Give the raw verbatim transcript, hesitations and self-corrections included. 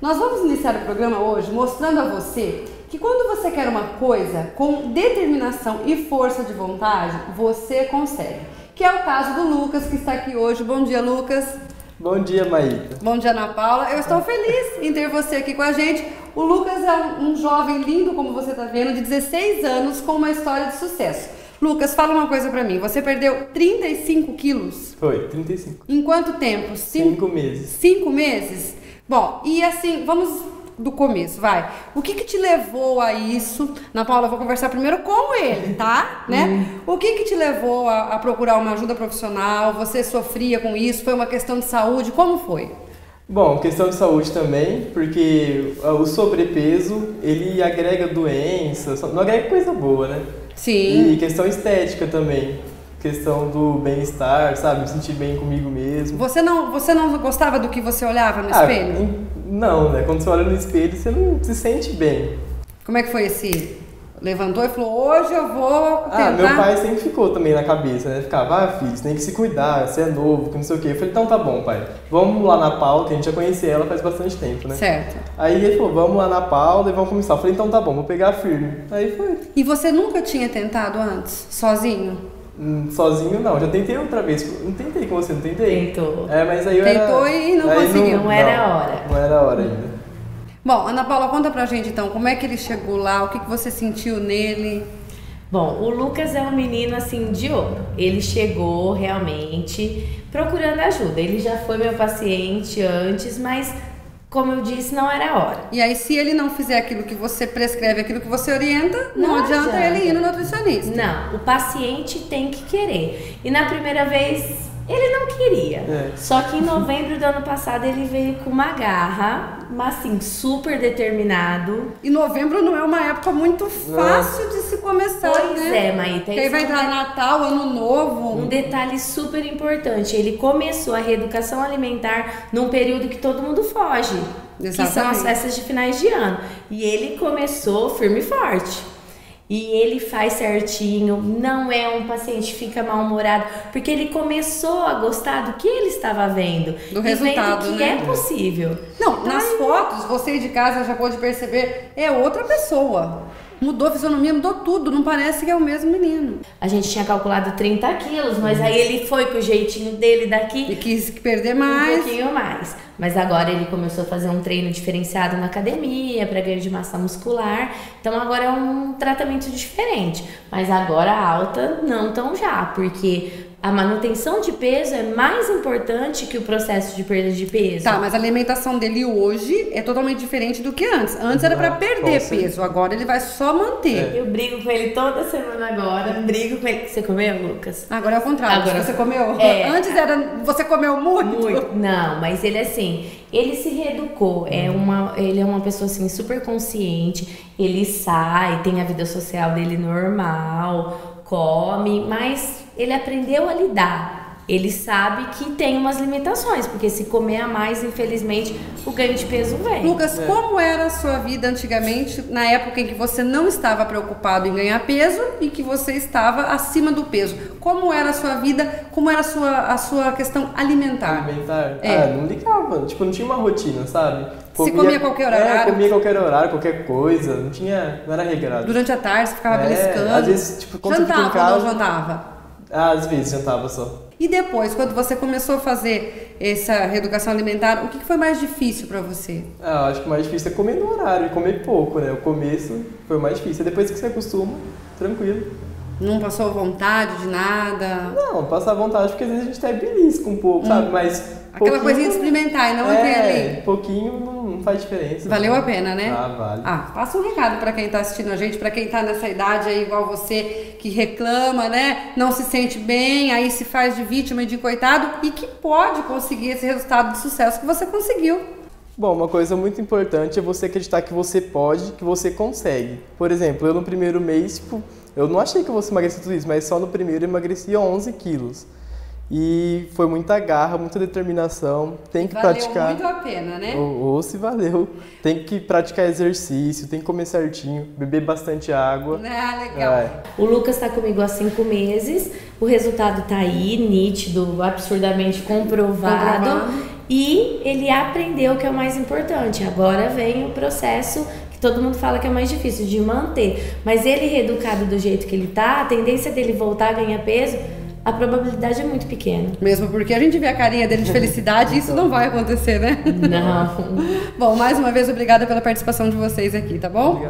Nós vamos iniciar o programa hoje mostrando a você que quando você quer uma coisa, com determinação e força de vontade, você consegue. Que é o caso do Lucas, que está aqui hoje. Bom dia, Lucas. Bom dia, Maíra. Bom dia, Ana Paula. Eu estou feliz em ter você aqui com a gente. O Lucas é um jovem lindo, como você está vendo, de dezesseis anos, com uma história de sucesso. Lucas, fala uma coisa pra mim. Você perdeu trinta e cinco quilos? Foi, trinta e cinco. Em quanto tempo? Cinco, cinco meses. Cinco meses? Bom, e assim, vamos do começo, vai. O que que te levou a isso? Ana Paula, eu vou conversar primeiro com ele, tá? Né? O que que te levou a, a procurar uma ajuda profissional? Você sofria com isso? Foi uma questão de saúde? Como foi? Bom, questão de saúde também, porque o sobrepeso, ele agrega doenças, não agrega coisa boa, né? Sim. E questão estética também, questão do bem-estar, sabe? Me sentir bem comigo mesmo. Você não, você não gostava do que você olhava no ah, espelho? Não, né? Quando você olha no espelho, você não se sente bem. Como é que foi esse... Levantou e falou, hoje eu vou tentar... Ah, meu pai sempre ficou também na cabeça, né? Ficava, ah, filho, você tem que se cuidar, você é novo, que não sei o quê. Eu falei, então tá bom, pai. Vamos lá na Paula, que a gente já conhecia ela faz bastante tempo, né? Certo. Aí ele falou, vamos lá na Paula e vamos começar. Eu falei, então tá bom, vou pegar firme. Aí foi. E você nunca tinha tentado antes, sozinho? Hum, sozinho não, já tentei outra vez. Não tentei com você, não tentei. Tentou. É, mas aí eu Tentou era... e não aí conseguiu. Não, não era a hora. Não era a hora ainda. Bom, Ana Paula, conta pra gente então, como é que ele chegou lá, o que que você sentiu nele? Bom, o Lucas é um menino assim de ouro, ele chegou realmente procurando ajuda, ele já foi meu paciente antes, mas como eu disse, não era a hora. E aí se ele não fizer aquilo que você prescreve, aquilo que você orienta, não, não adianta, adianta ele ir no nutricionista. Não, o paciente tem que querer, e na primeira vez ele não queria, é. Só que em novembro do ano passado ele veio com uma garra, mas assim, super determinado. E novembro não é uma época muito fácil não. de se começar, pois né? é, Maíra. Porque aí vai entrar Natal, Ano Novo. Um detalhe super importante, ele começou a reeducação alimentar num período que todo mundo foge. Exatamente. Que são as festas de finais de ano. E ele começou firme e forte. E ele faz certinho, não é um paciente que fica mal-humorado, porque ele começou a gostar do que ele estava vendo. Do resultado, vendo que né? é possível. Não, então, nas aí... fotos, você de casa já pode perceber, é outra pessoa. Mudou a fisionomia, mudou tudo, não parece que é o mesmo menino. A gente tinha calculado trinta quilos, mas aí ele foi com o jeitinho dele daqui. E quis perder mais. Um pouquinho mais. Mas agora ele começou a fazer um treino diferenciado na academia, para ganho de massa muscular. Então agora é um tratamento diferente. Mas agora a alta não tão já, porque a manutenção de peso é mais importante que o processo de perda de peso. Tá, mas a alimentação dele hoje é totalmente diferente do que antes. Antes era para perder peso, agora ele vai só manter. É. Eu brigo com ele toda semana agora. Brigo com ele. Você comeu, Lucas? Agora é o contrário. Agora você comeu. É. Antes era você comeu muito. Muito. Não, mas ele assim, ele se reeducou. É uma, ele é uma pessoa assim super consciente. Ele sai, tem a vida social dele normal. Come, mas ele aprendeu a lidar, ele sabe que tem umas limitações, porque se comer a mais, infelizmente, o ganho de peso vem. Lucas, é. Como era a sua vida antigamente, na época em que você não estava preocupado em ganhar peso e que você estava acima do peso? Como era a sua vida, como era a sua, a sua questão alimentar? Alimentar? É. Ah, não ligava, tipo, não tinha uma rotina, sabe? Comia, você comia qualquer horário? É, comia qualquer horário, qualquer coisa, não tinha, não era regrado. Durante a tarde você ficava é, beliscando? Às vezes, tipo, quando jantava você casa, ou não jantava? Às vezes jantava só. E depois, quando você começou a fazer essa reeducação alimentar, o que foi mais difícil pra você? Ah, acho que o mais difícil é comer no horário e comer pouco, né? O começo foi o mais difícil, depois que você acostuma, tranquilo. Não passou vontade de nada? Não, passar vontade, porque às vezes a gente até belisca um pouco, hum. sabe? Mas aquela coisinha de experimentar e não é, aquele... É, pouquinho não, não faz diferença. Valeu a pena, né? Ah, vale. Ah, passa um recado pra quem tá assistindo a gente, pra quem tá nessa idade aí igual você, que reclama, né? Não se sente bem, aí se faz de vítima e de coitado e que pode conseguir esse resultado de sucesso que você conseguiu. Bom, uma coisa muito importante é você acreditar que você pode, que você consegue. Por exemplo, eu no primeiro mês, tipo, eu não achei que eu fosse emagrecer tudo isso, mas só no primeiro eu emagreci onze quilos. E foi muita garra, muita determinação, tem que valeu praticar. Valeu muito a pena, né? Ou, ou se valeu. Tem que praticar exercício, tem que comer certinho, beber bastante água. Ah, legal. É. O Lucas está comigo há cinco meses, o resultado tá aí, nítido, absurdamente comprovado. comprovado. e ele aprendeu o que é o mais importante. Agora vem o processo que todo mundo fala que é mais difícil de manter, mas ele reeducado do jeito que ele tá, a tendência dele voltar a ganhar peso, a probabilidade é muito pequena. Mesmo porque a gente vê a carinha dele de felicidade e isso não vai acontecer, né? Não. Bom, mais uma vez, obrigada pela participação de vocês aqui, tá bom? Obrigado.